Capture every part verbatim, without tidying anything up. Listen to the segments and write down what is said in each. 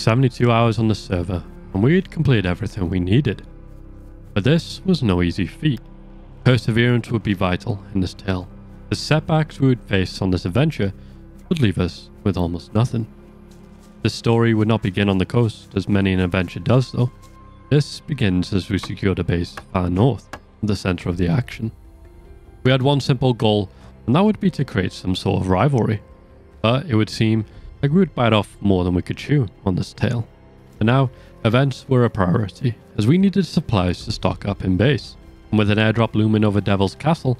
seventy-two hours on the server, and we'd completed everything we needed. But this was no easy feat. Perseverance would be vital in this tale. The setbacks we would face on this adventure would leave us with almost nothing. The story would not begin on the coast, as many an adventure does though. This begins as we secured a base far north, the centre of the action. We had one simple goal, and that would be to create some sort of rivalry. But it would seem like we would bite off more than we could chew on this tale. For now, events were a priority, as we needed supplies to stock up in base. And with an airdrop looming over Devil's Castle,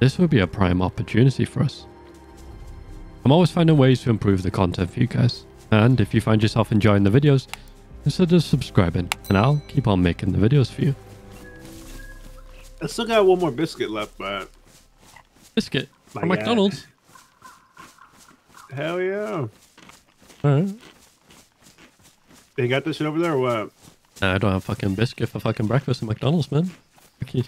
this would be a prime opportunity for us. I'm always finding ways to improve the content for you guys, and if you find yourself enjoying the videos, consider subscribing, and I'll keep on making the videos for you. I still got one more biscuit left, but... Biscuit? From oh, McDonald's? God. Hell yeah. Alright. They got this shit over there or what? Nah, I don't have fucking biscuit for fucking breakfast at McDonald's, man. Okay.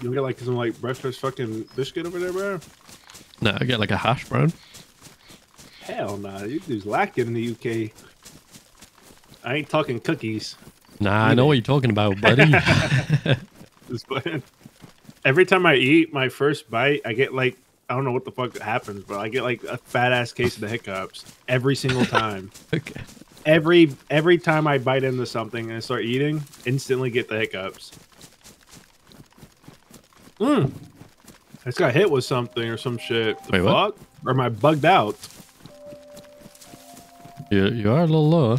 You got like some like breakfast fucking biscuit over there, bro? Nah, I get like a hash brown. Hell nah, you dudes lacking in the U K. I ain't talking cookies. Nah, I know what you're talking about, buddy. Every time I eat my first bite, I get like, I don't know what the fuck happens, but I get like a fat ass case of the hiccups every single time. Okay. Every every time I bite into something and I start eating, instantly get the hiccups. Mmm. I just got hit with something or some shit. The Wait, fuck? What? Or am I bugged out? You, you are a little low.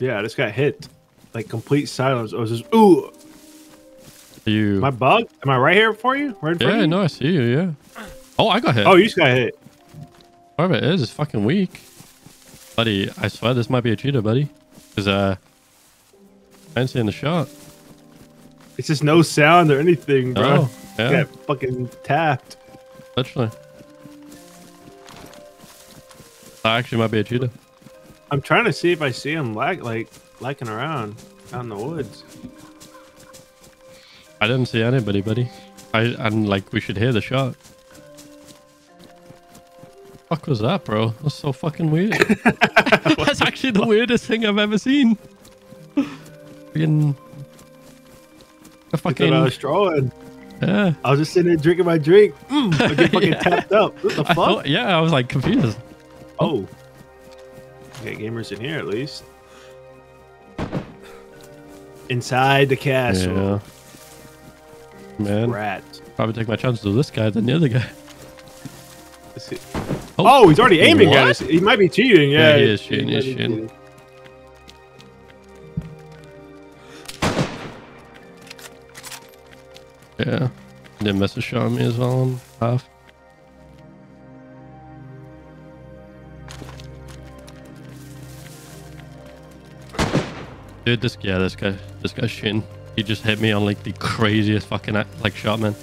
Yeah, I just got hit. Like complete silence. I was just, ooh. Are you... Am I bugged? Am I right here for you? Right in front yeah, of you? No, I see you, yeah. Oh, I got hit. Oh, you just got hit. Whatever it is, it's fucking weak. Buddy, I swear this might be a cheater, buddy. Because, uh, I ain't seeing the shot. It's just no sound or anything, bro. Oh, yeah. Got fucking tapped. Literally. I actually might be a cheater. I'm trying to see if I see him like like lacking around out in the woods. I didn't see anybody, buddy. I and like we should hear the shot. Fuck was that, bro? That's so fucking weird. That's actually the weirdest thing I've ever seen. Freaking a fucking. I was drawing. Yeah. I was just sitting there drinking my drink. Mm, I get fucking yeah. tapped up. What the fuck? I thought, yeah, I was like confused. Oh. Okay, gamers in here at least. Inside the castle. Yeah. Man. Rat. Probably take my chances with this guy than the other guy. Oh. oh, he's already aiming what? at us. He might be cheating. Yeah, yeah he is cheating. He is cheating. Yeah. Didn't mess a shot on me as well on half. Dude, this yeah, this guy, this guy's shitting. He just hit me on like the craziest fucking like shot, man.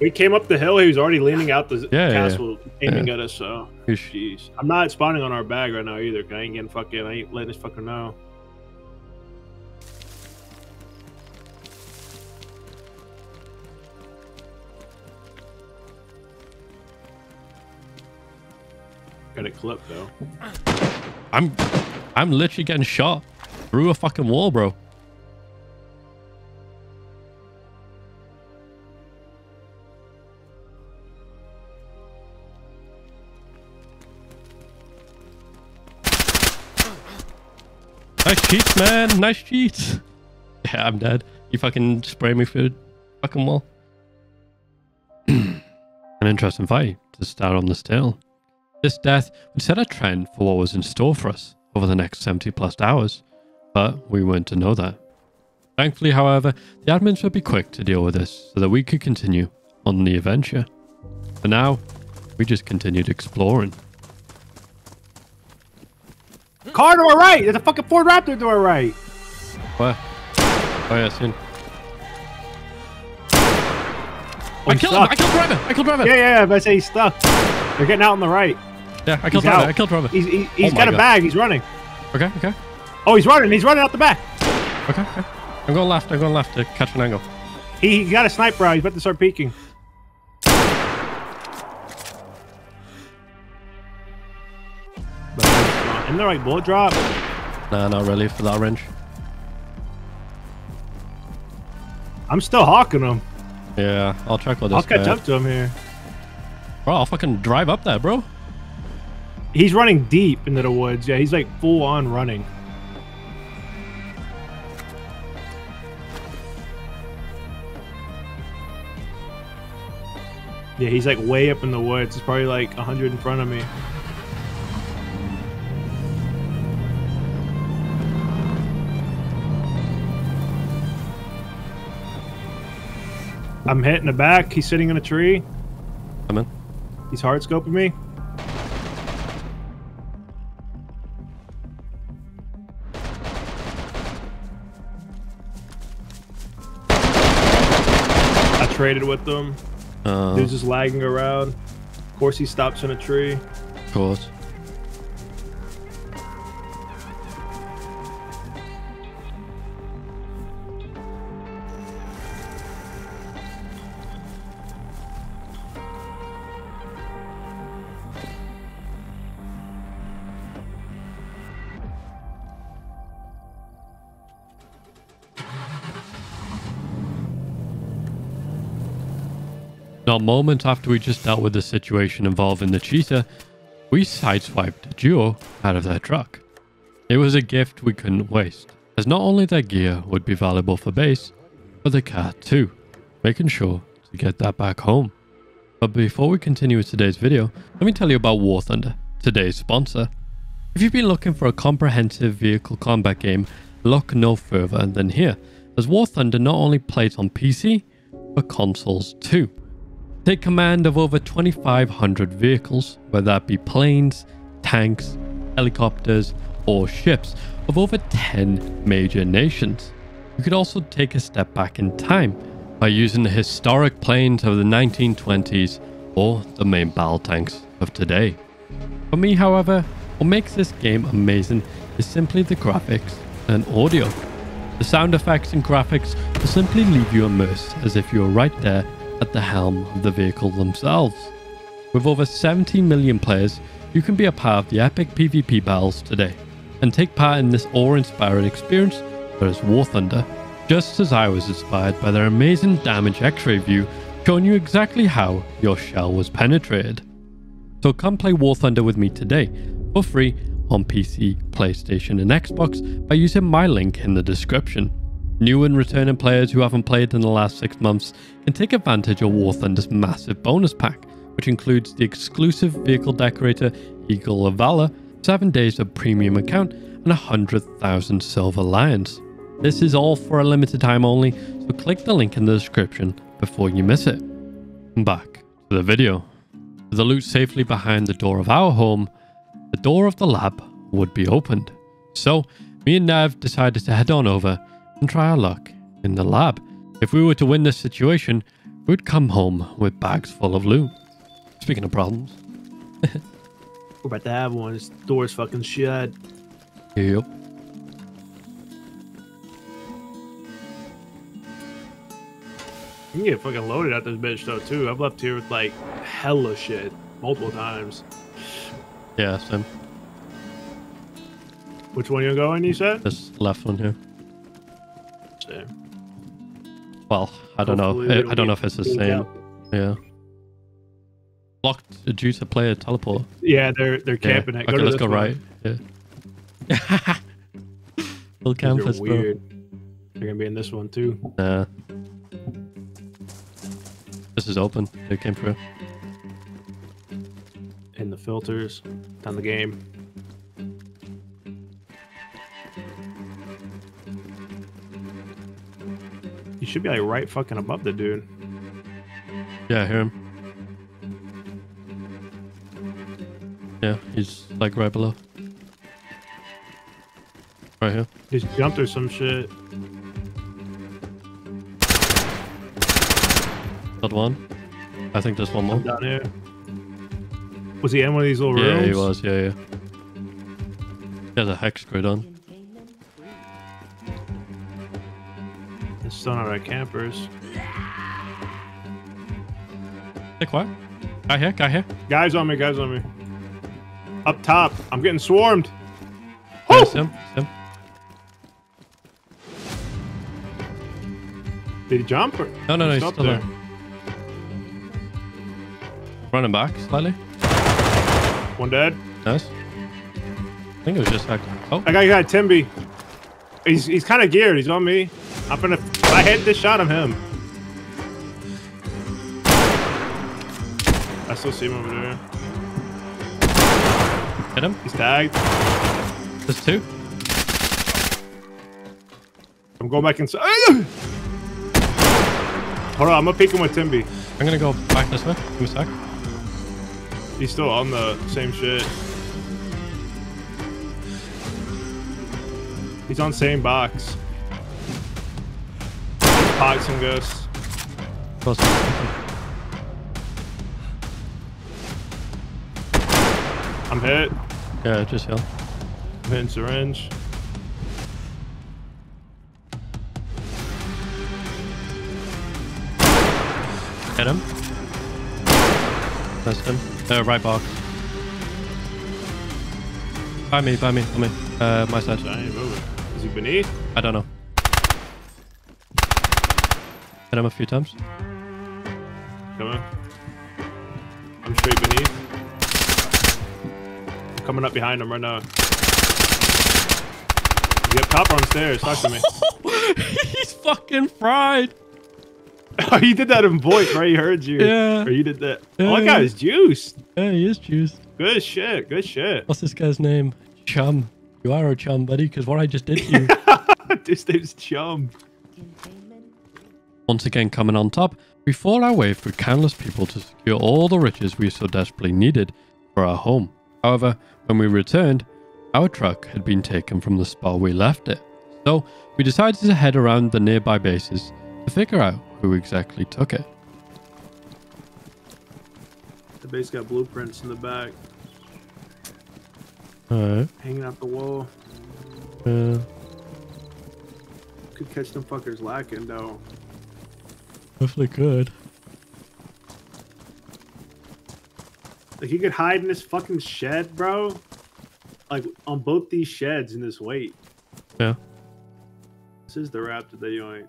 We came up the hill. He was already leaning out the yeah, castle, yeah, aiming yeah. at us. So, jeez, I'm not spawning on our bag right now either. I ain't getting fucking. I ain't letting this fucker know. Got a clip though. I'm, I'm literally getting shot through a fucking wall, bro. Nice cheats, man. Nice cheats. Yeah, I'm dead. You fucking spray me through the fucking wall. An interesting fight to start on this tale. This death would set a trend for what was in store for us over the next seventy plus hours. But we weren't to know that. Thankfully, however, the admins would be quick to deal with this so that we could continue on the adventure. For now, we just continued exploring. Car to our right! There's a fucking Ford Raptor to our right! Where? Oh yeah, I seen. Oh, I killed him! I killed driver! I killed driver! Yeah, yeah, yeah, but I say he's stuck. They're getting out on the right. Yeah, I killed driver, I killed driver. He's, he, he's oh got a God. bag, he's running. Okay, okay. Oh, he's running. He's running out the back. Okay, okay. I'm going left. I'm going left to catch an angle. He, he got a sniper out. He's about to start peeking. But In the right board drop. Nah, not really for that range. I'm still hawking him. Yeah, I'll check with this I'll guy. I'll catch up to him here. Bro, I'll fucking drive up that, bro. He's running deep into the woods. Yeah, he's like full on running. Yeah, he's like way up in the woods. He's probably like a hundred in front of me. I'm hit in the back. He's sitting in a tree. I'm in. He's hard scoping me. I traded with them. Uh, Dude's just lagging around. Of course, he stops in a tree. Of course. Now, moments after we just dealt with the situation involving the cheetah, we sideswiped the duo out of their truck. It was a gift we couldn't waste, as not only their gear would be valuable for base, but the car too, making sure to get that back home. But before we continue with today's video, let me tell you about War Thunder, today's sponsor. If you've been looking for a comprehensive vehicle combat game, look no further than here, as War Thunder not only plays on P C, but consoles too. Take command of over twenty-five hundred vehicles, whether that be planes, tanks, helicopters, or ships of over ten major nations. You could also take a step back in time by using the historic planes of the nineteen twenties or the main battle tanks of today. For me, however, what makes this game amazing is simply the graphics and audio. The sound effects and graphics will simply leave you immersed as if you were right there at the helm of the vehicle themselves. With over seventy million players, you can be a part of the epic PvP battles today and take part in this awe-inspiring experience that is War Thunder, just as I was inspired by their amazing damage x-ray view showing you exactly how your shell was penetrated. So come play War Thunder with me today for free on P C, PlayStation and Xbox by using my link in the description. New and returning players who haven't played in the last six months can take advantage of War Thunder's massive bonus pack, which includes the exclusive vehicle decorator Eagle of Valor, seven days of premium account, and one hundred thousand silver lions. This is all for a limited time only, so click the link in the description before you miss it. Back to the video. With the loot safely behind the door of our home, the door of the lab would be opened. So, me and Nev decided to head on over and try our luck in the lab. If we were to win this situation, we would come home with bags full of loot. Speaking of problems. We're about to have one. This door's fucking shut. Yep. You can get fucking loaded out this bitch though too. I've left here with like hella shit multiple times. Yeah, same. Which one you going, you said? This left one here. Well, I don't Hopefully know. I, I don't know if it's the same. Out. Yeah. Locked due to player teleport. Yeah, they're they're camping yeah. it. Go okay, let's go one. right. Yeah. Little campers, bro. Weird. They're gonna be in this one too. Nah. This is open. They came through. In the filters. Down the game. You should be like right fucking above the dude. Yeah, I hear him. Yeah, he's like right below. Right here. He's jumped or some shit. Got one. I think there's one more. I'm down here. Was he in one of these little yeah, rooms? Yeah, he was. Yeah, yeah. He has a hex grid on. Still not our campers. Like what? Guy here, guy here. Guys on me, guys on me. Up top. I'm getting swarmed. Woo! Sim, sim. Did he jump? Or no, no, no. He's still there. there. Running back slightly. One dead. Nice. I think it was just like. Oh. I got, I got Timby. He's he's kind of geared. He's on me. I'm gonna. I hit this shot on him. I still see him over there. Hit him. He's tagged. There's two. I'm going back inside. Hold on, I'm gonna peek him with Timby. I'm gonna go back this way. Give me a sec. He's still on the same shit. He's on same box. Box and ghosts. Close. I'm hit. Yeah, just heal. I'm hitting syringe. Hit him. That's him. Uh, right box. By me, by me, by me. Uh, my side. Is he beneath? I don't know. Hit him a few times. Come on. I'm straight beneath. Coming up behind him right now. He's up top on the stairs. Talk to me. He's fucking fried. Oh, you did that in voice, right? He heard you. Yeah. Or you did that. Yeah. Oh, that guy is juiced. Yeah, he is juiced. Good shit. Good shit. What's this guy's name? Chum. You are a chum, buddy, because what I just did to you. This name's Chum. Once again, coming on top, we fought our way through countless people to secure all the riches we so desperately needed for our home. However, when we returned, our truck had been taken from the spot we left it. So we decided to head around the nearby bases to figure out who exactly took it. The base got blueprints in the back. Alright. Hanging out the wall. Yeah. Could catch them fuckers lacking though. Definitely could. Like, you could hide in this fucking shed, bro. Like, on both these sheds in this weight. Yeah. This is the Raptor that you ain't.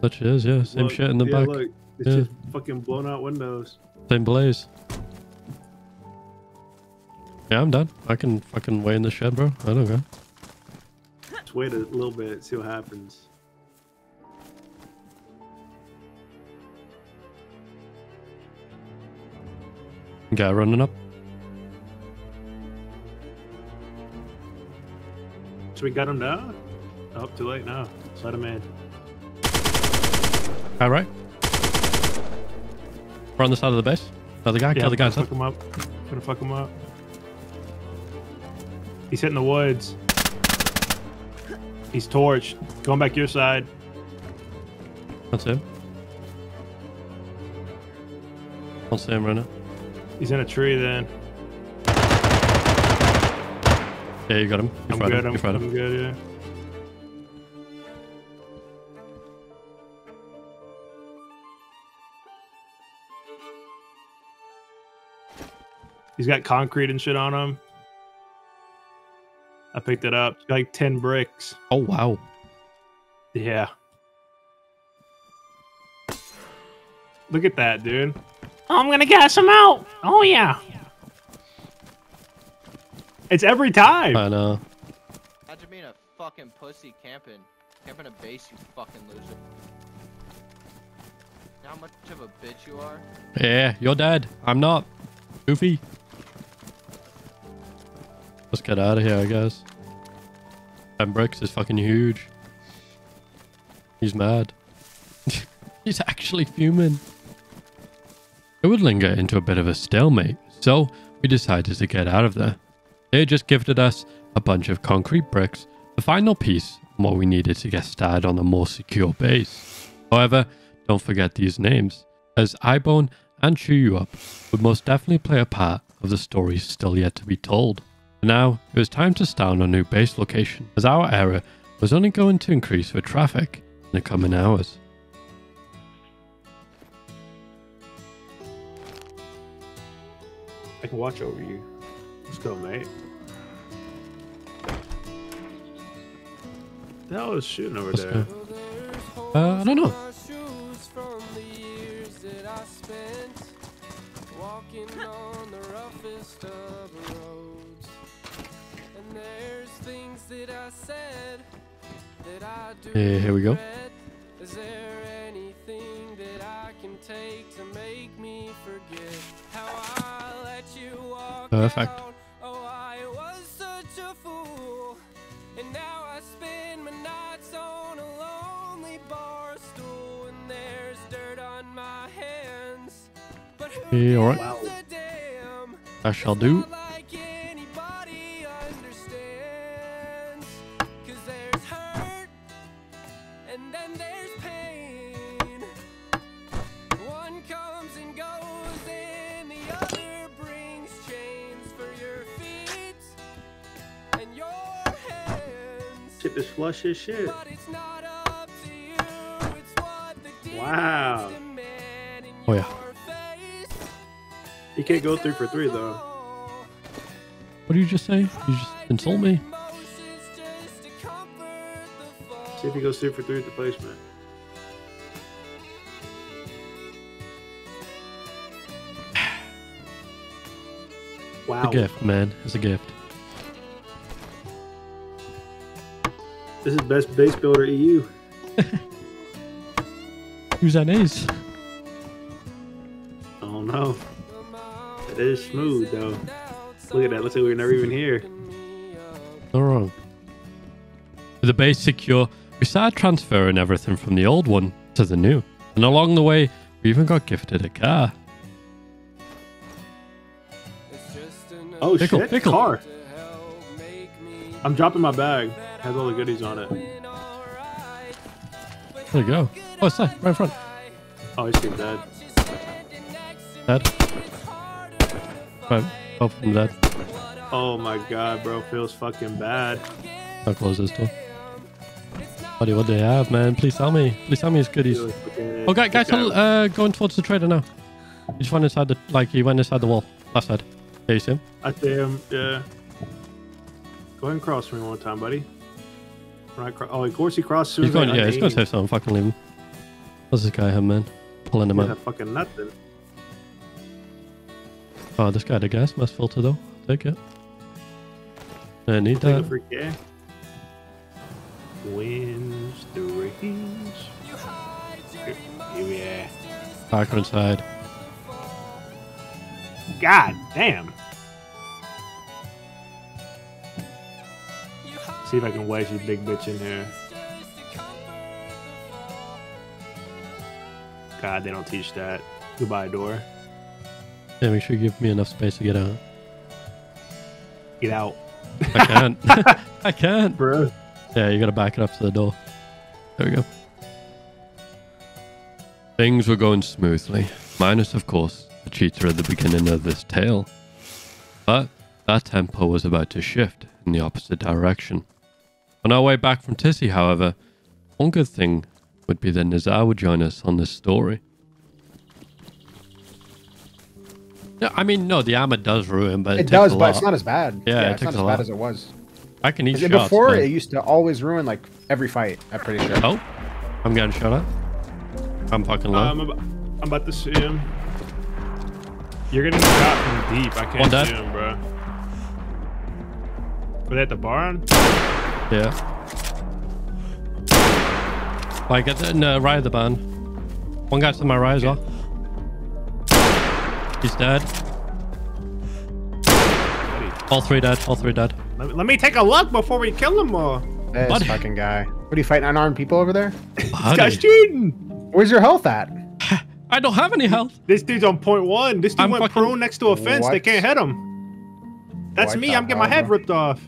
Such is, yeah. Same look, shit in the yeah, back. Look, it's yeah. just fucking blown out windows. Same blaze. Yeah, I'm done. I can fucking weigh in the shed, bro. I don't care. Just wait a little bit, see what happens. Guy running up. So we got him down? Oh, too late now. Just let him in. All right. We're on the side of the base. Another guy. Yeah, kill the guy. Fuck him up. I'm gonna fuck him up. He's hitting the woods. He's torched. Going back your side. That's him. I'll see him right now. He's in a tree then. Yeah, you got him. You I'm good, him. I'm, you I'm him. good, yeah. He's got concrete and shit on him. I picked it up. Like ten bricks. Oh, wow. Yeah. Look at that, dude. I'm gonna gas him out. Oh yeah. It's every time. I know. How'd you mean a fucking pussy camping? Camping a base, you fucking loser. How much of a bitch you are? Yeah, you're dead. I'm not. Goofy. Let's get out of here, I guess. That bricks is fucking huge. He's mad. He's actually fuming. It would linger into a bit of a stalemate, so we decided to get out of there. They had just gifted us a bunch of concrete bricks, the final piece and what we needed to get started on a more secure base. However, don't forget these names, as Eyebone and Chew You Up would most definitely play a part of the story still yet to be told. For now, it was time to start on a new base location, as our area was only going to increase with traffic in the coming hours. I can watch over you. Let's go, mate. No, I was shooting over Let's there. Uh, I don't know. Hey, here we go. Is there anything that I can take to make me forget how I let you walk Perfect. Out? Oh, I was such a fool. And now I spend my nights on a lonely bar stool and there's dirt on my hands. But who yeah, all right. Wow. Damn? I shall do. Is flush as shit. Wow. Oh yeah. You can't go three for three though. What did you just say? You just insult me? See if he goes three for three at the placement. Wow. It's a gift, man. It's a gift. This is best base builder E U. Who's that is? I don't know. It is smooth though. Look at that. Looks like we were never even here. No wrong. With the base secure, we started transferring everything from the old one to the new. And along the way, we even got gifted a car. Oh pickle, shit, pickle. Car. I'm dropping my bag. Has all the goodies on it. There you go. Oh, it's that right in front. Oh, he's still dead. Dead. Right, help him dead. Oh my god, bro, feels fucking bad. I'll close this door. Buddy, what do they have, man? Please tell me. Please tell me his goodies. Okay, oh, guys, guys I'm, uh, going towards the trader now. He just went inside the like he went inside the wall. Left side. There you see him. I see him. Yeah. Go ahead and cross me one time, buddy. Right, oh, of course he crossed through. He's going, yeah, he's going to save something. Fucking leave him. What's this guy have, man? Pulling him yeah, out. Fucking nothing. Oh, this guy had a gas mask filter, though. Take it. I need I'll that. Take a Wins the rings. Yeah. Back inside. God damn. See if I can wedge this big bitch in there. God, they don't teach that. Goodbye, door. Yeah, make sure you give me enough space to get out. Get out. I can't. I can't. Bro. Yeah, you gotta back it up to the door. There we go. Things were going smoothly. Minus, of course, the cheater at the beginning of this tale. But that tempo was about to shift in the opposite direction. On our way back from Tissy, however, one good thing would be that Nazar would join us on this story. No, I mean, no, the armor does ruin, but it, it does, but lot. It's not as bad. Yeah, yeah it it's not as lot. bad as it was. I can eat shots. Before, man. It used to always ruin, like, every fight, I'm pretty sure. Oh, I'm getting shot at. I'm fucking low. Um, I'm, about, I'm about to see him. You're getting shot from deep. I can't see him, bro. Were they at the barn? Yeah. Like at the no, right at the barn. One guy's to my right as well. He's dead. All three dead. All three dead. Let, let me take a look before we kill them all. This Buddy. fucking guy. What are you fighting unarmed people over there? This guy's cheating. Where's your health at? I don't have any health. This dude's on point one. This dude I'm went prone next to a fence. What? They can't hit him. That's what me. I'm getting my head ripped off.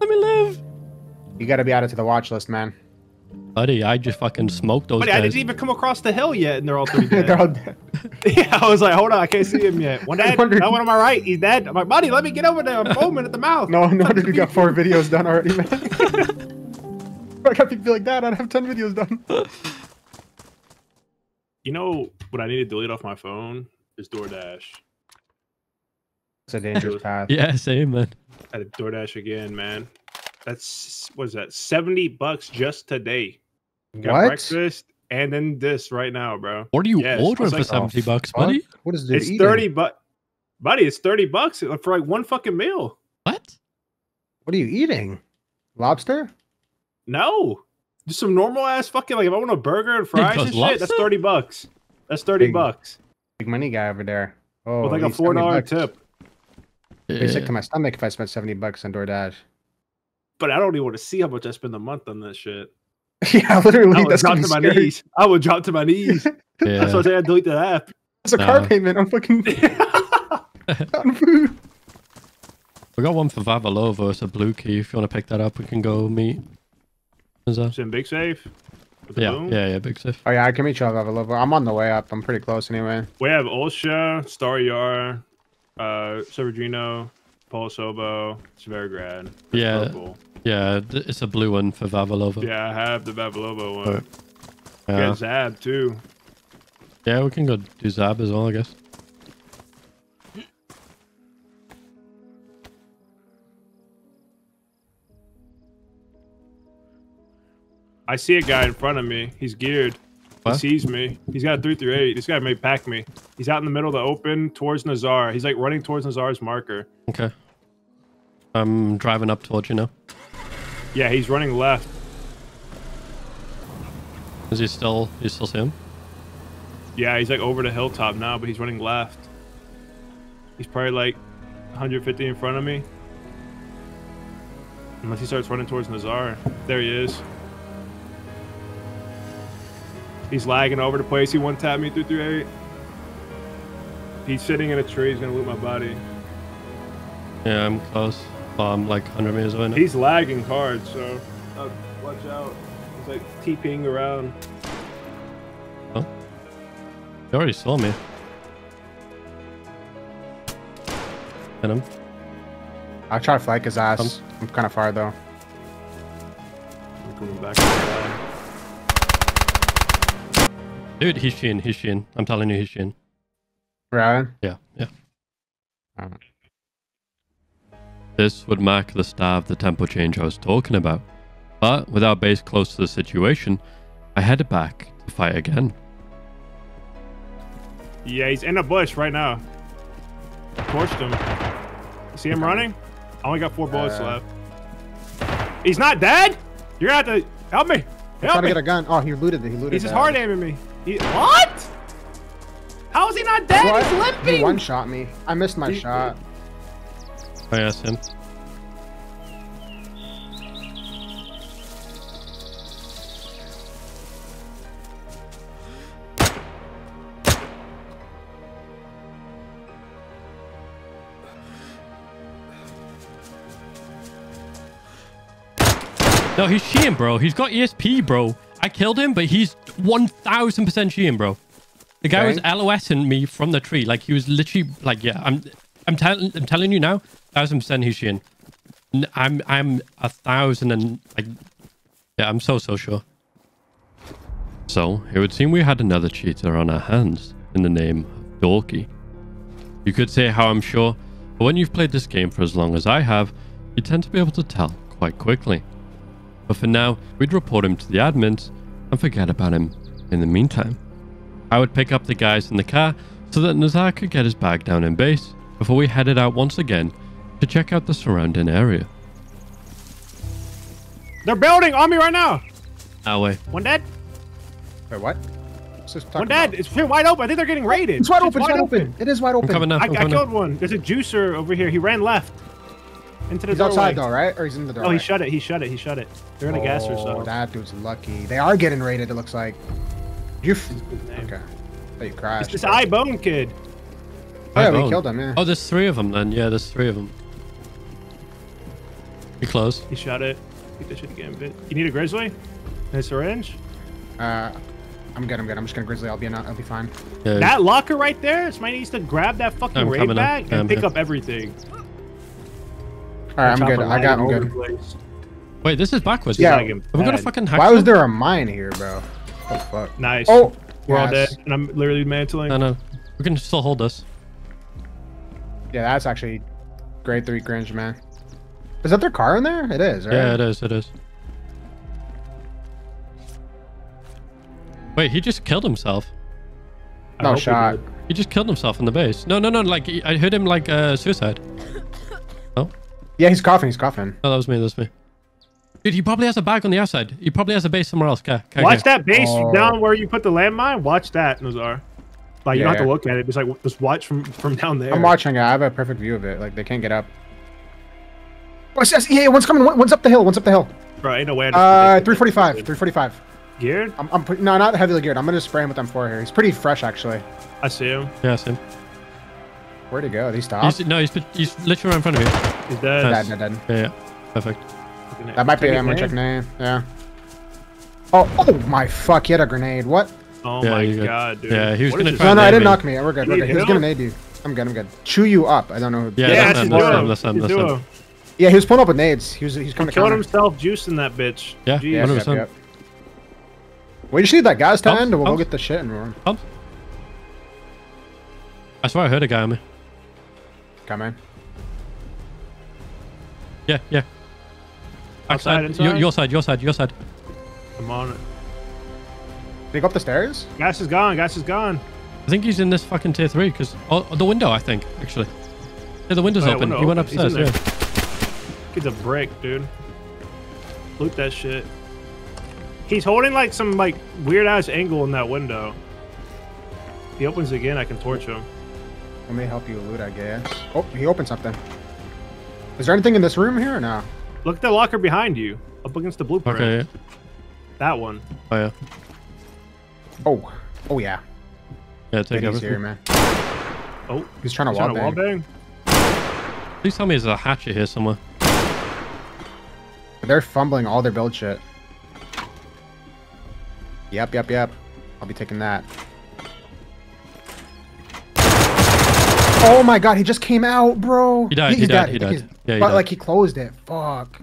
Let me live. You gotta be added to the watch list, man. Buddy, I just fucking smoked those Buddy, guys. I didn't even come across the hill yet, and they're all three dead. They're all dead. Yeah, I was like, hold on, I can't see him yet. One dead, that one on my right, he's dead. I'm like, buddy, let me get over there. I'm foaming at the mouth. No, no wonder you got four videos done already, man. If I got people like that, I'd have ten videos done. You know what I need to delete off my phone is DoorDash. It's a dangerous path. Yeah, same, man. I had a DoorDash again, man. that's what is that? Seventy bucks just today. Got what? Breakfast and then this right now, bro. What are you yes. ordering for like, seventy oh, bucks, fuck? buddy? What is this? It's eating? thirty bucks, buddy. It's thirty bucks for like one fucking meal. What? What are you eating? Lobster? No, just some normal ass fucking like. If I want a burger and fries and shit, lobster? that's thirty bucks. That's thirty big, bucks. Big money guy over there. Oh, with like a four dollar tip. I'd be sick to my stomach if I spent seventy bucks on DoorDash. But I don't even want to see how much I spend a month on that shit. Yeah, literally. I would that's drop to scary. my knees. I would drop to my knees. Yeah. That's why I said I delete that app. That's a no. car payment. I'm fucking on food. We got one for Vavilov versus a blue key. If you want to pick that up, we can go meet. Is that? It's in big safe. Yeah, boom. yeah, yeah, big safe. Oh yeah, I can meet you up Vavilov. I'm on the way up. I'm pretty close anyway. We have Olsha, Star Yar, uh, Serverdino, Polo Sobo, Sverigrad. Yeah. Purple. Yeah, it's a blue one for Vavilova. Yeah, I have the Vavilova one. Right. Yeah. We got Zab too. Yeah, we can go do Zab as well, I guess. I see a guy in front of me. He's geared. What? He sees me. He's got a three three eight. This guy may pack me. He's out in the middle of the open towards Nazar. He's like running towards Nazar's marker. Okay. I'm driving up towards you now. Yeah, he's running left. Is he still? You still see him? Yeah, he's like over the hilltop now, but he's running left. He's probably like one hundred fifty in front of me. Unless he starts running towards Nazar. There he is. He's lagging over the place. He one tapped me through three eight. He's sitting in a tree. He's gonna loot my body. Yeah, I'm close. I'm um, like one hundred meters away now. He's lagging hard, so uh, watch out. He's like TPing around. Oh, he already saw me. Hit him. I'll try to flank his ass. Um, I'm kind of far though. I'm coming back. Dude, he's Shin. He's Shin. I'm telling you, he's Shin. Right? Yeah, yeah. Um. This would mark the start of the tempo change I was talking about, but with our base close to the situation, I headed back to fight again. Yeah, he's in a bush right now. I torched him. You see him running? I only got four bullets uh, left. He's not dead? You're gonna have to help me. Help I'm trying me. to get a gun. Oh, he looted it. He looted He's just hard aiming me. He, what? How is he not dead? What? He's limping. He one shot me. I missed my he, shot. He, I asked him. No, he's Sheehan, bro. He's got E S P, bro. I killed him, but he's one thousand percent Sheehan, bro. The guy okay. was LOSing me from the tree. Like, he was literally like, yeah, I'm... I'm telling, I'm telling you now, thousand percent he's Shin. I'm, I'm a thousand and like, yeah, I'm so so sure. So it would seem we had another cheater on our hands in the name of Dorky. You could say how I'm sure, but when you've played this game for as long as I have, you tend to be able to tell quite quickly. But for now, we'd report him to the admins and forget about him. In the meantime, I would pick up the guys in the car so that Nazar could get his bag down in base, before we headed out once again to check out the surrounding area. They're building on me right now. Our way. One dead. Wait, what? What's this one dead. About? It's wide open. I think they're getting raided. It's wide open. It's wide open. It is wide open. I'm coming up. I, I'm coming I killed up. one. There's a juicer over here. He ran left. Into the he's doorway. outside though, right? Or he's in the door. Oh, he right? shut it. He shut it. He shut it. They're in a oh, gas or something. That dude's lucky. They are getting raided. It looks like. You. Okay. They you crashed. It's this Eyebone kid. Oh, yeah, we killed him, yeah. Oh, there's three of them then. Yeah, there's three of them. Be close. He shot it. Get that shit again, bit. You need a grizzly? A syringe? Uh, I'm good. I'm good. I'm just gonna grizzly. I'll be in, I'll be fine. Yeah. That locker right there. Somebody needs to grab that fucking I'm raid bag up. and I'm pick here. up everything. All right, I'm good. I got. I'm good. Place. Wait, this is backwards. Yeah. Like Have we got a fucking hack? Why was there a mine here, bro? Oh fuck. Nice. Oh, we're yes. all dead, and I'm literally mantling. No, no, we can still hold this. Yeah, that's actually grade three cringe, man. Is that their car in there? It is, right? Yeah, it is. It is. Wait, he just killed himself. No shot. He, he just killed himself in the base. No, no, no. Like, I heard him, like, uh, suicide. Oh? Yeah, he's coughing. He's coughing. Oh, that was me. That was me. Dude, he probably has a bag on the outside. He probably has a base somewhere else. Ka Ka watch Ka that base oh. down where you put the landmine. Watch that, Nazar. Like, yeah, you don't have to look at it. Just, like, just watch from, from down there. I'm watching it. I have a perfect view of it. Like, they can't get up. Oh, it's, it's, yeah, one's coming. One's up the hill. One's up the hill. Bro, ain't no way. Uh, three forty-five. three forty-five. Geared? I'm, I'm no, not heavily geared. I'm gonna spray him with M four here. He's pretty fresh, actually. I see him. Yeah, I see him. Where'd he go? Did he stop? He's, no, he's he's literally right in front of you. He's dead. Nice. Dead, dead, dead. Yeah, yeah. Perfect. That might be an ammo check name. Yeah. Oh, oh my fuck! He had a grenade. What? Oh yeah, my god, good. dude. Yeah, he was what gonna. Try no, no, I didn't knock me. We're good. We're good. He was gonna nade you. I'm good. I'm good. Chew you up. I don't know. Who yeah, yeah, that's him. That's him. That's him. Yeah, he was pulling up with nades. He was he's coming. He killed himself juicing that bitch. Yeah. one hundred percent. We just need that guy's to end, or we'll go get the shit and run. Pump. I swear I heard a guy on me. Come in. Yeah, yeah. Outside, inside? Your, your side, your side, your side. I'm on it. Did he go up the stairs? Gas is gone, gas is gone. I think he's in this fucking tier three, because... Oh, the window, I think, actually. Yeah, the window's oh, yeah, open. Window he went open. upstairs, yeah. He's a brick, dude. Loot that shit. He's holding like some like weird ass angle in that window. If he opens again, I can torch him. Let me help you loot, I guess. Oh, he opened something. Is there anything in this room here or no? Look at the locker behind you, up against the blueprint. Okay. Yeah. That one. Oh yeah. Oh. Oh yeah. Yeah, take it here, man. Oh, he's trying to he's wall, trying bang. wall bang. Please tell me there's a hatchet here somewhere. They're fumbling all their build shit. Yep, yep, yep. I'll be taking that. Oh my god, he just came out, bro. He died, he, he died, he died. He died. Yeah, he but died. Like he closed it. Fuck.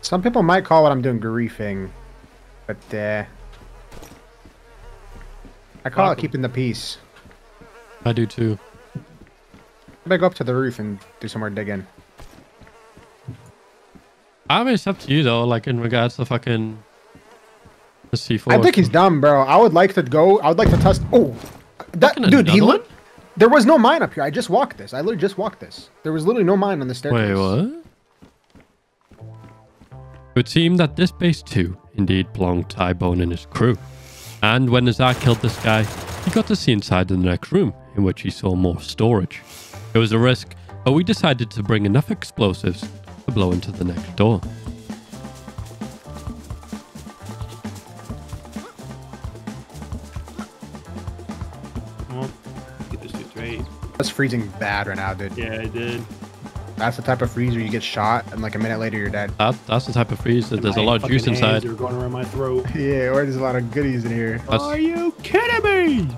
Some people might call what I'm doing griefing. But uh I call Welcome. it keeping the peace. I do too. I'm gonna go up to the roof and do some more digging. I mean, it's up to you though, like in regards to fucking the C four. I think he's dumb, bro. I would like to go. I would like to test. Oh, that dude, he lit. There was no mine up here. I just walked this. I literally just walked this. There was literally no mine on the staircase. Wait, what? It would seem that this base too indeed belonged to Eyebone and his crew. And when Nazar killed this guy, he got to see inside the next room, in which he saw more storage. It was a risk, but we decided to bring enough explosives to blow into the next door. Well, get this dude right. That's freezing bad right now, dude. Yeah, it did. That's the type of freeze where you get shot and like a minute later you're dead. That, that's the type of freeze that and there's a lot of juice inside. You're going around my throat. Yeah, or there's a lot of goodies in here. That's... Are you kidding me?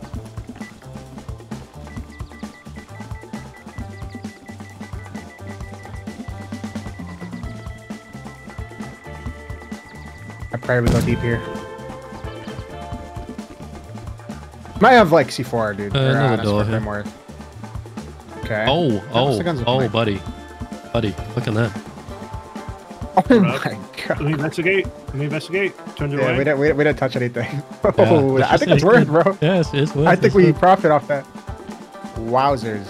Probably go deep here. Might have like C four, dude. Uh, another door here. Okay. Oh, oh, oh, buddy, buddy, look at that. Oh my god. Let me investigate. Let me investigate. Turn your yeah, way. We didn't, we, we didn't touch anything. Yeah, oh, I think it's worth, bro. Yes, it's worth. I think we profit off that. Wowzers.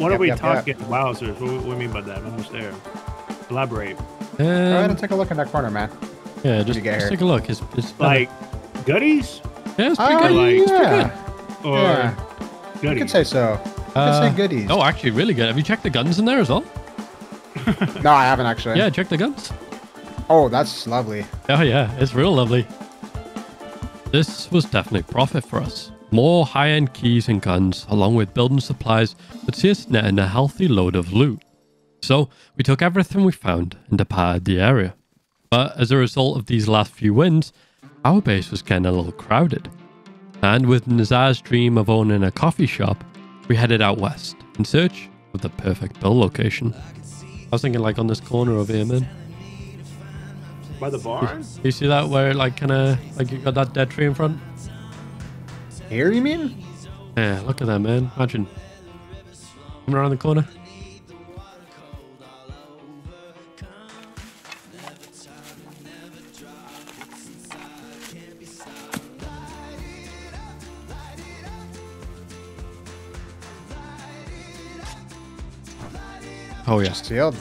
What yep, are we yep, talking? Yep. Wowzers. What do we mean by that? I'm almost there. Elaborate. Um, Go ahead and take a look in that corner, man. Yeah, just, just take a look. It's, it's like goodies? Yeah, it's pretty uh, good. Like, yeah. It's pretty good. Or yeah. goodies. You could say so. You uh, could say goodies. Oh, actually, really good. Have you checked the guns in there as well? No, I haven't actually. Yeah, check the guns. Oh, that's lovely. Oh, yeah. It's real lovely. This was definitely profit for us. More high-end keys and guns, along with building supplies, would see us netting a healthy load of loot. So, we took everything we found and departed the area. But as a result of these last few wins, our base was getting a little crowded. And with Nazar's dream of owning a coffee shop, we headed out west in search of the perfect build location. I was thinking like on this corner over here, man. By the bar? You, you see that where like kind of like you got that dead tree in front? Here you mean? Yeah, look at that, man. Imagine. Come around the corner. Oh yeah. Just yelled.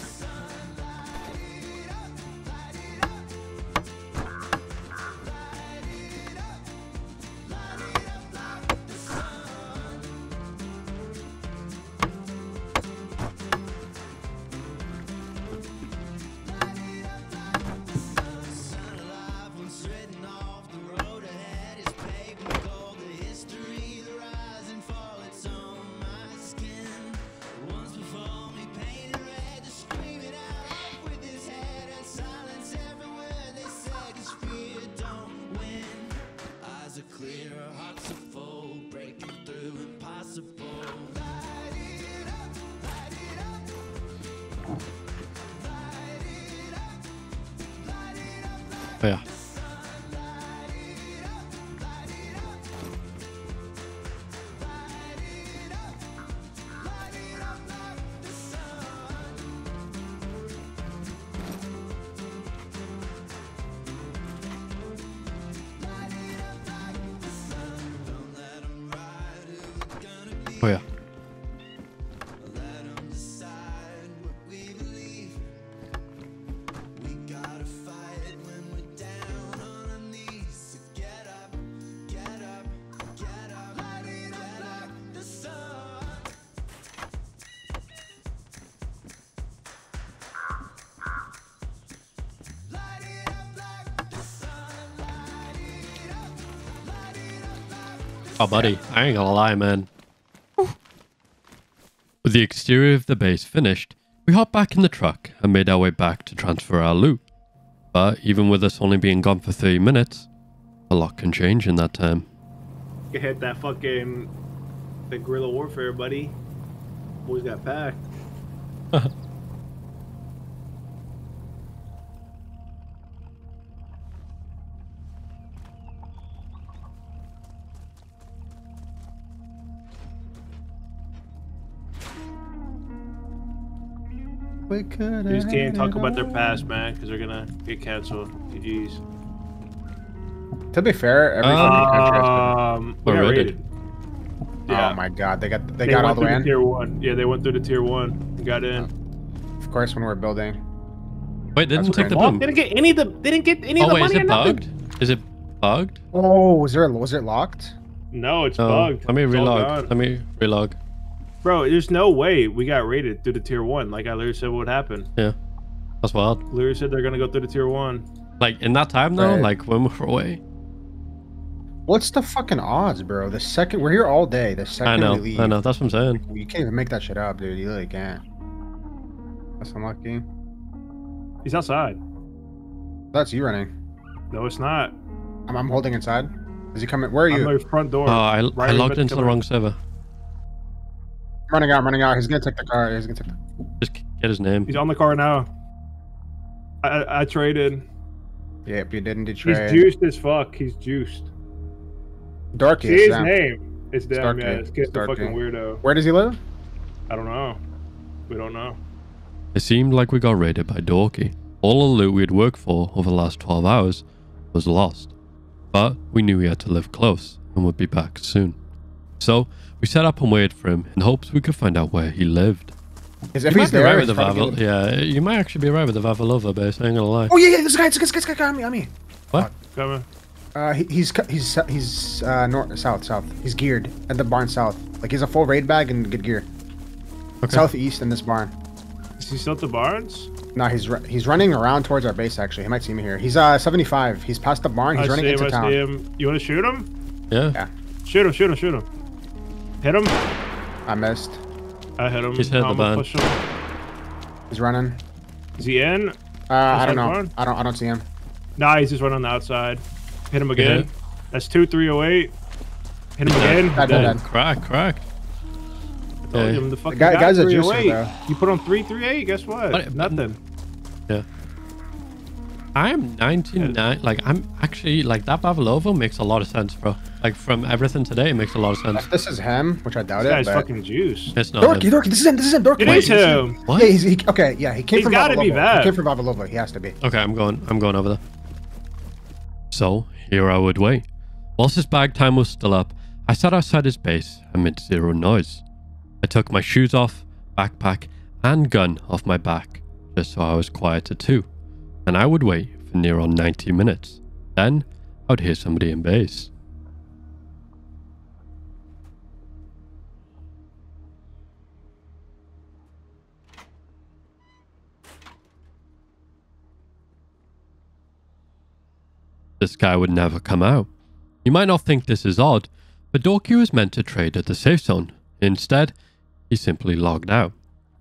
Oh yeah. Oh buddy, I ain't gonna lie, man. With the exterior of the base finished, we hopped back in the truck and made our way back to transfer our loot. But even with us only being gone for thirty minutes, a lot can change in that time. You hit that fucking the guerrilla warfare, buddy. Boys got packed. You just can't talk about their past, man, because they're gonna get cancelled. G G's. To be fair, every uh, country has been... we got raided. Yeah. Oh my god, they got they, they got all the way in. Tier one. Yeah, they went through to tier one and got in. Of course, when we're building. Wait, they didn't take the bomb. They didn't get any of the. They didn't get any oh, of the wait, money. Oh, is it bugged? Nothing. Is it bugged? Oh, was there? Was it locked? No, it's oh, bugged. Let me relog. Let me relog. Bro, there's no way we got raided through the tier one. Like I literally said, what would happen? Yeah, that's wild. Literally said they're gonna go through the tier one. Like in that time though, right. Like when we're away. What's the fucking odds, bro? The second we're here all day, the second I know, we leave, I know. That's what I'm saying. You can't even make that shit up, dude. You really can't. That's unlucky. He's outside. That's you running. No, it's not. I'm, I'm holding inside. Is he coming? Where are you? I'm at front door. Oh, I, right I logged into the wrong server. Running out, running out. He's gonna take the car. He's gonna take the... Just get his name. He's on the car now. I I, I traded. Yep, you didn't trade. He's juiced as fuck. He's juiced. Dorky. See his name. It's damn yeah. It's the fucking weirdo. Where does he live? I don't know. We don't know. It seemed like we got raided by Dorky. All the loot we had worked for over the last twelve hours was lost, but we knew we had to live close and would be back soon. So we set up and waited for him in hopes we could find out where he lived. If you he's might there, be right with the Vavilov. Yeah, you might actually be right with the Vavilov base. I ain't gonna lie. Oh yeah, yeah, this guy, this guy, this guy, got me, got me. What? Come on. Uh, he, he's he's he's uh north, south, south. He's geared at the barn south. Like he's a full raid bag and good gear. Okay. Southeast in this barn. Is he still at the barns? No, nah, he's he's running around towards our base. Actually, he might see me here. He's uh seventy-five. He's past the barn. He's I running see him, into I town. See him. You want to shoot him? Yeah. Yeah. Shoot him! Shoot him! Shoot him! Hit him. I missed. I hit him. He's hit the van. He's running. Is he in? Uh, I don't know. Barn? I don't. I don't see him. Nah, he's just running on the outside. Hit him again. Yeah. That's two three oh eight. Hit him yeah. again. Dead, dead. Dead. Crack, crack. I told yeah. him the fucking the guy, guy, guy's a juicer, though. You put on three three eight. Guess what? But, nothing. Yeah. I'm nineteen nine. Like I'm actually like that. Vavilov makes a lot of sense, bro. Like, from everything today, it makes a lot of sense. If this is him, which I doubt this it, guy's but... fucking juice. It's not Dorky, him. Dorky, this is him, this is him, Dorky. It is him. What? Yeah, he's, he, okay, yeah, he came he's from gotta Vavilov. be that. He came from Vavilov, he has to be. Okay, I'm going, I'm going over there. So, here I would wait. Whilst his bag time was still up, I sat outside his base amid zero noise. I took my shoes off, backpack, and gun off my back, just so I was quieter too. And I would wait for near on ninety minutes. Then, I would hear somebody in base. This guy would never come out. You might not think this is odd, but Dorky was meant to trade at the safe zone. Instead, he simply logged out.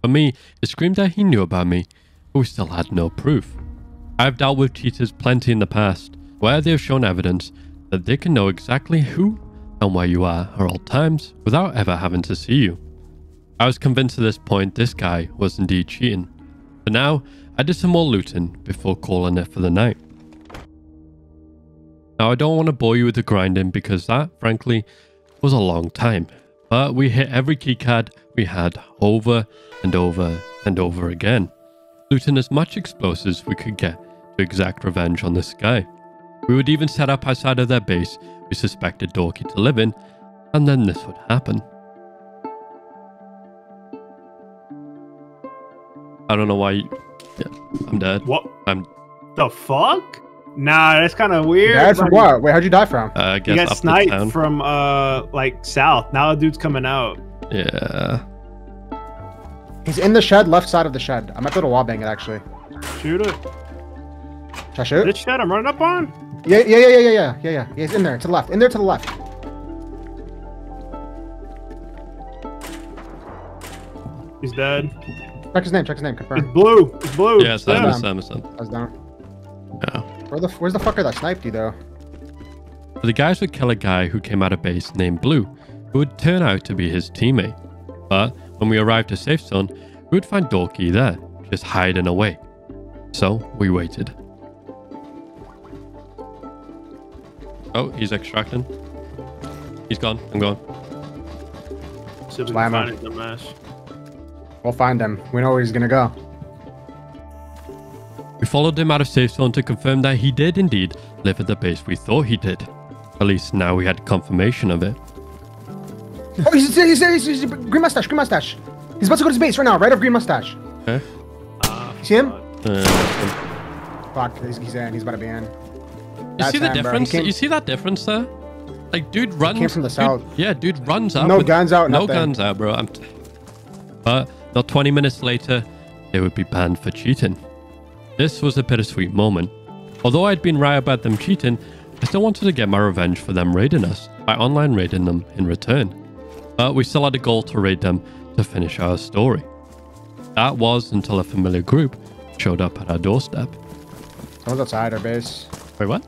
For me, it screamed that he knew about me, but we still had no proof. I have dealt with cheaters plenty in the past, where they have shown evidence that they can know exactly who and where you are at all times without ever having to see you. I was convinced at this point this guy was indeed cheating. For now, I did some more looting before calling it for the night. Now, I don't want to bore you with the grinding because that, frankly, was a long time. But we hit every keycard we had over and over and over again, looting as much explosives as we could get to exact revenge on this guy. We would even set up outside of their base we suspected Dorky to live in, and then this would happen. I don't know why you... Yeah, I'm dead. What? I'm... The fuck? Nah, that's kind of weird. That's from what? Wait, how'd you die from? Uh, I guess you got sniped from uh, like south. Now the dude's coming out. Yeah. He's in the shed, left side of the shed. I might be able to wallbang it actually. Shoot it. Should I shoot? This shed I'm running up on? Yeah, yeah, yeah, yeah, yeah, yeah, yeah, yeah. He's in there, to the left. In there, to the left. He's dead. Check his name. Check his name. Confirm. It's Blue. It's Blue. Yeah, it's Sam. It's Sam. It's Sam. I was down. Yeah. Where the, where's the fucker that sniped you, though? The guys would kill a guy who came out of base named Blue, who would turn out to be his teammate. But when we arrived at safe zone, we would find Dorky there, just hiding away. So we waited. Oh, he's extracting. He's gone. I'm gone. So we can find his dumbass. We'll find him. We know where he's gonna go. We followed him out of safe zone to confirm that he did indeed live at the base we thought he did. At least now we had confirmation of it. Oh, he's he's, he's, he's Green Mustache, Green Mustache. He's about to go to his base right now, right off Green Mustache. Okay. Uh, see him? Uh, Fuck, he's, he's in. He's about to be in. That's you see the him, difference? You see that difference there? Like, dude runs. He came from the south. Dude, yeah, dude runs out. No with, guns out. No nothing. guns out, bro. I'm t but not twenty minutes later, they would be banned for cheating. This was a bittersweet moment. Although I'd been right about them cheating, I still wanted to get my revenge for them raiding us by online raiding them in return. But we still had a goal to raid them to finish our story. That was until a familiar group showed up at our doorstep. Someone's outside our base. Wait, what?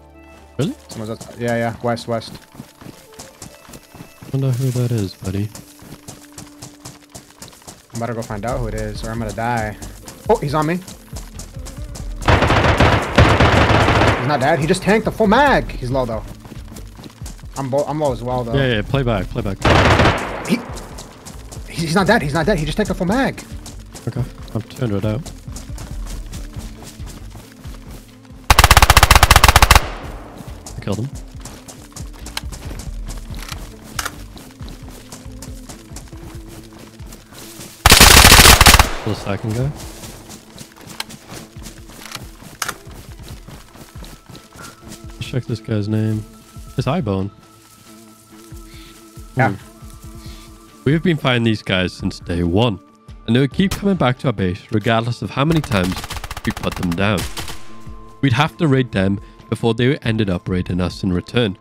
Really? Someone's outside. Yeah, yeah. West, west. I wonder who that is, buddy. I'm about to go find out who it is or I'm going to die. Oh, he's on me. He's not dead. He just tanked the full mag. He's low though. I'm, I'm low as well though. Yeah, yeah. Play back. Play back. He, he's not dead. He's not dead. He just tanked the full mag. Okay. I've turned it out. I killed him. Still a second guy. Check this guy's name. It's Eyebone. Yeah. Hmm. We have been fighting these guys since day one, and they would keep coming back to our base regardless of how many times we put them down. We'd have to raid them before they ended up raiding us in return,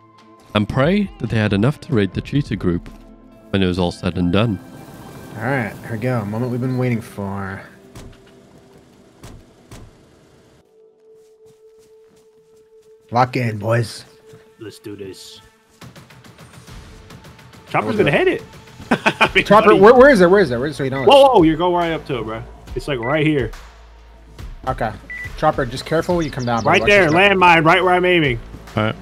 and pray that they had enough to raid the cheater group when it was all said and done. Alright, here we go. Moment we've been waiting for. Lock in, boys. Let's do this. Chopper's gonna hit it. I mean, Chopper, where, where is it? Where is it? Where is it? So you don't. Whoa, whoa, you go right up to it, bro. It's like right here. Okay. Chopper, just careful when you come down. Right there, landmine, right where I'm aiming. All right.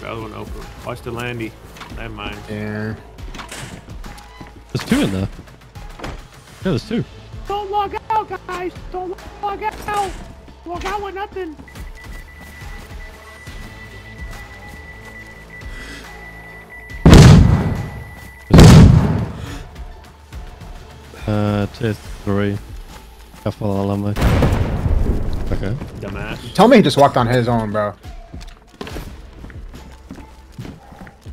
broke the other one open. Watch the landy. Never mind. Yeah. There's two in there. Yeah, there's two. Don't log out, guys. Don't log out. Log out with nothing. Uh, tier three. How far am I? Okay. Dumbass. Tell me he just walked on his own, bro.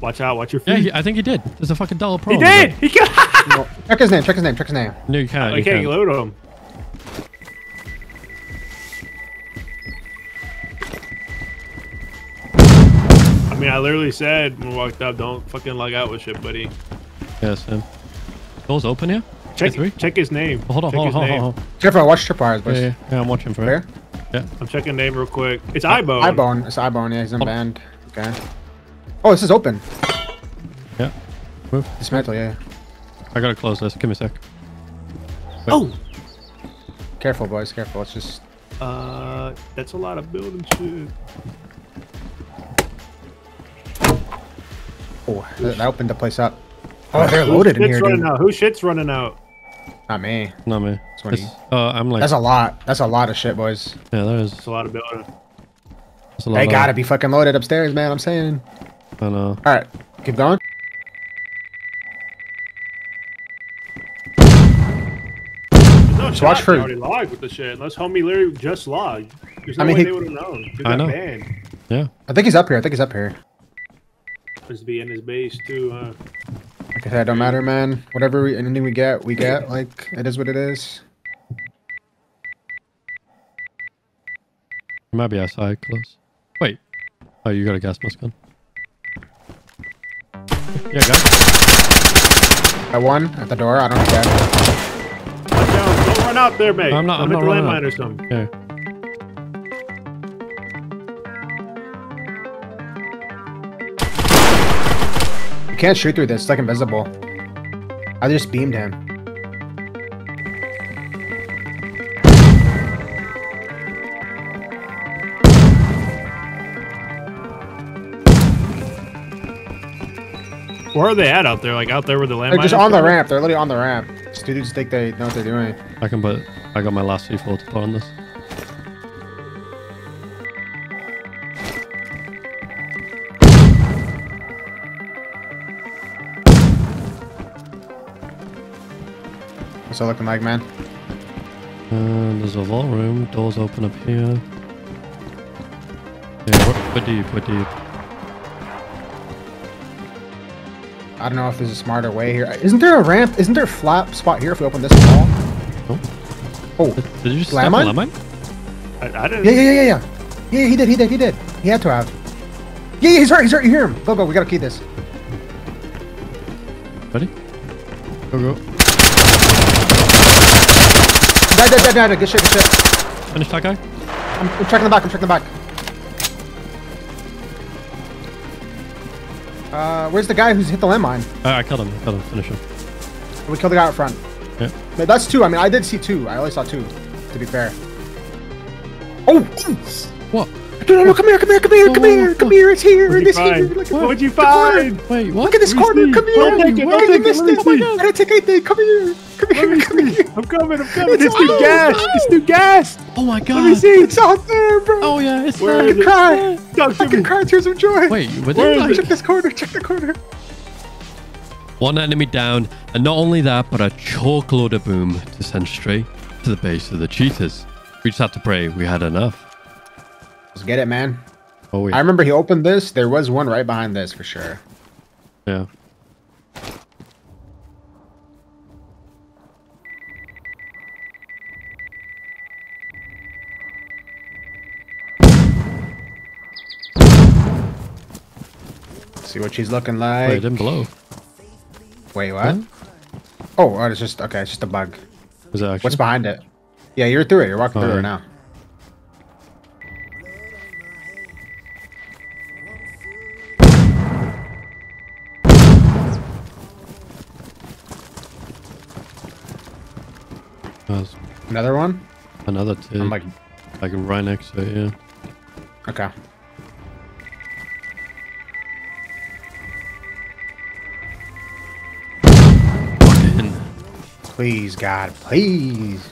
Watch out, watch your feet. Yeah, he, I think he did. There's a fucking dollar problem. He did! He well, check his name, check his name, check his name. No, you can't. I can't can. load him. I mean, I literally said when we walked up, don't fucking log out with shit, buddy. Yes, him. Doors open here? Check, check his name. Well, hold on, check hold on, hold on, hold on. Careful, watch tripwires, boys. Yeah, yeah, yeah, I'm watching for Clear? it. Yeah. I'm checking name real quick. It's Eyebone. Eyebone. It's Eyebone, yeah, he's in band. Okay. Oh, this is open. Yeah. Move. Dismantle, yeah. I gotta close this. Give me a sec. Wait. Oh! Careful, boys, careful. Let's just... Uh, that's a lot of building shit. Oh, that opened the place up. Oh, they're loaded in here, dude. Who shit's running out? Not me. Not me. twenty. Uh, I'm like. That's a lot. That's a lot of shit, boys. Yeah, that is. That's a lot of building. That's a lot. They gotta be fucking loaded upstairs, man. I'm saying. I know. All right, keep going. No shot. Watch for. Already logged with the shit. Unless homie Larry just logged. There's no I mean, way he... they would have known. Dude, I know. Banned. Yeah. I think he's up here. I think he's up here. Supposed to be in his base too, huh? Like I said, don't matter, man. Whatever, we, anything we get, we get. Like, it is what it is. You might be outside, close. Wait. Oh, you got a gas mask gun. Yeah, got it. I won at the door. I don't care. Don't run out there, mate. I'm not. I'm, I'm not running out. Or something. Yeah. You can't shoot through this, it's like invisible. I just beamed him. Where are they at out there? Like out there with the landmines? They're just on the ramp, they're literally on the ramp. These dudes think they know what they're doing. I can put, I got my last C four to put on this. What's it looking like, man? Uh, there's a vault room. Doors open up here. Yeah, what, what do you, what do you? I don't know if there's a smarter way here. Isn't there a ramp? Isn't there a flat spot here if we open this wall? Oh. Oh. Did, did you just slam on? I, I didn't. Yeah, yeah, yeah, yeah. Yeah, he did, he did, he did. He had to have. Yeah, yeah, he's right, he's right. You hear him? Go, go. We gotta key this. Ready? Go, go. Died, died, died, died. Good shit, good shit. Finish that guy. I'm, I'm checking the back, I'm checking the back. Uh, where's the guy who's hit the landmine? Uh, I killed him, I killed him, finish him. We killed the guy out front. Yeah. But that's two, I mean, I did see two. I only saw two, to be fair. Oh! What? No, no, no, come here, come here, come here, come here, come here, it's here, it's here. What would you find? Wait, what? Look at this corner, come here. Look at this thing, oh my god, I didn't take anything, come here. Come here, come here. I'm coming, I'm coming. It's too gassed, it's too gassed. Oh my god. Let me see, it's out there, bro. Oh yeah, it's there. I can cry. I can cry tears of joy. Wait, where is it? Check this corner, check the corner. One enemy down, and not only that, but a choke load of boom to send straight to the base of the cheaters. We just had to pray we had enough. Let's get it, man. Oh, yeah. I remember he opened this. There was one right behind this for sure. Yeah. Let's see what she's looking like. Wait, it didn't blow. Wait, what? Huh? Oh, oh, it's just okay. It's just a bug. Was that actually? What's behind it? Yeah, you're through it. You're walking oh, through yeah. it now. Another one? Another two. I'm like, like right next to it, yeah. Okay. Please, God, please.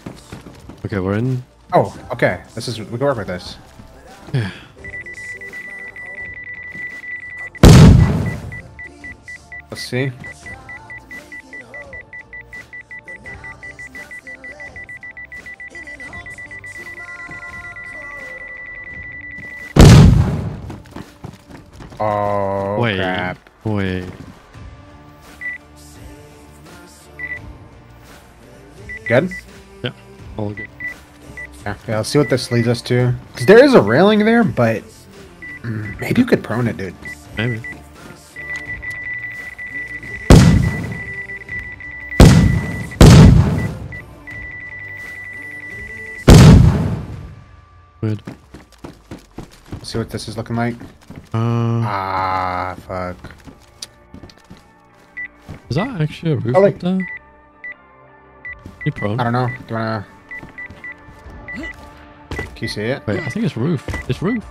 Okay, we're in. Oh, okay. This is, we can work with this. Yeah. Let's see. Oh, wait, crap. Wait. Good? Yeah, all good. Yeah, yeah, let's see what this leads us to. Because there is a railing there, but maybe you could prone it, dude. Maybe. Weird. Let's see what this is looking like. Uh, ah, fuck. Is that actually a roof oh, like, up there? You probably. I don't know. Do you wanna... Can you see it? Wait, I think it's roof. It's roof.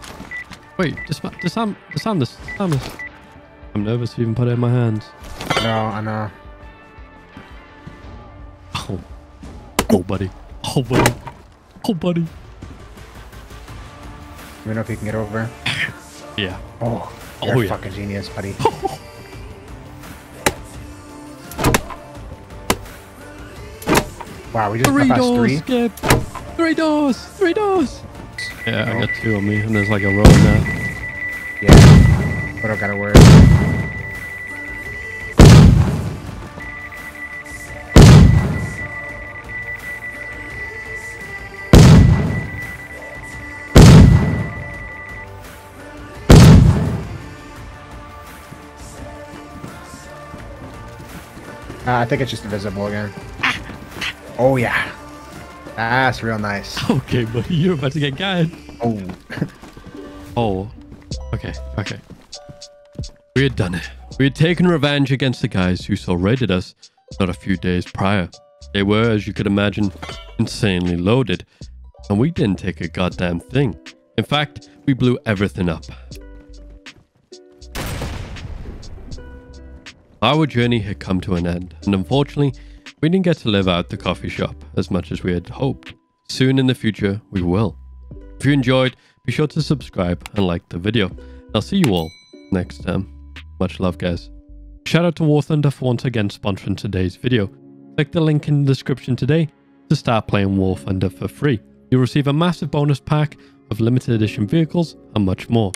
Wait, just disarm, disarm this. Disarm this. I'm nervous to even put it in my hands. No, I know. Oh. Oh, buddy. Oh, buddy. Oh, buddy. Let me know if you can get over. Yeah. Oh, you're oh, a yeah. fucking genius, buddy. Oh. Wow, we just three doors, three. Skip. Three doors, three doors. Yeah, no. I got two on me, and there's like a row in there. Yeah, but I gotta worry. Uh, I think it's just invisible again. Oh, yeah. That's real nice. Okay, buddy, you're about to get guided. Oh. Oh. Okay, okay. We had done it. We had taken revenge against the guys who so raided us not a few days prior. They were, as you could imagine, insanely loaded. And we didn't take a goddamn thing. In fact, we blew everything up. Our journey had come to an end, and unfortunately, we didn't get to live out the coffee shop as much as we had hoped. Soon in the future, we will. If you enjoyed, be sure to subscribe and like the video. I'll see you all next time. Much love, guys. Shout out to War Thunder for once again sponsoring today's video. Click the link in the description today to start playing War Thunder for free. You'll receive a massive bonus pack of limited edition vehicles and much more.